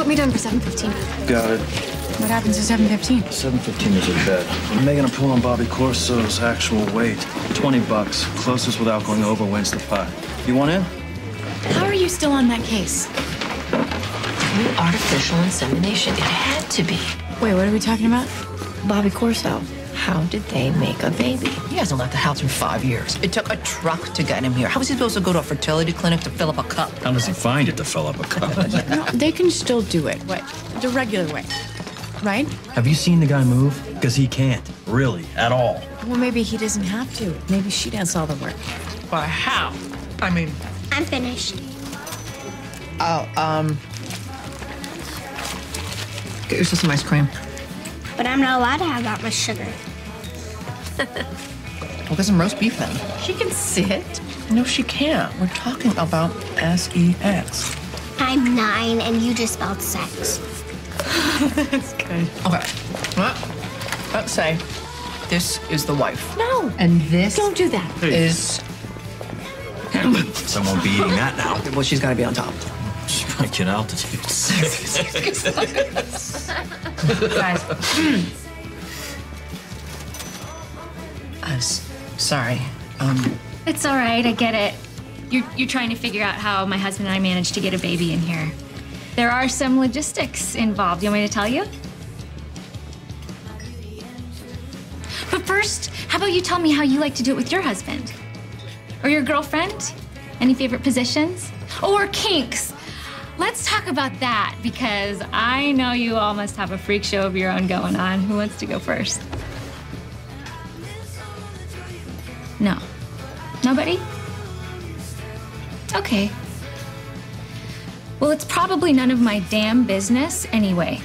Put me down for 7:15. Got it. What happens at 7:15? 7:15 is a bet. I'm making a pull on Bobby Corso's actual weight. $20. Closest without going over wins the pot. You want in? How are you still on that case? Through artificial insemination. It had to be. Wait, what are we talking about? Bobby Corso. How did they make a baby? He hasn't left the house in 5 years. It took a truck to get him here. How was he supposed to go to a fertility clinic to fill up a cup? How does he find it to fill up a cup? No, they can still do it. What? The regular way, right? Have you seen the guy move? Because he can't, really, at all. Well, maybe he doesn't have to. Maybe she does all the work. But how? I mean... I'm finished. Oh, get yourself some ice cream. But I'm not allowed to have that much sugar. We'll get some roast beef then. She can sit. No, she can't. We're talking about sex. I'm 9 and you just spelled sex. That's good. Okay. Well, let's say this is the wife. No. And this. Don't do that. Is. Someone be eating that now. Well, she's got to be on top. She might get altitudes. Guys. I'm sorry. It's all right. I get it. You're trying to figure out how my husband and I managed to get a baby in here. There are some logistics involved. You want me to tell you? But first, how about you tell me how you like to do it with your husband? Or your girlfriend? Any favorite positions? Or kinks? Let's talk about that, because I know you all must have a freak show of your own going on. Who wants to go first? No. Nobody? Okay. Well, it's probably none of my damn business anyway.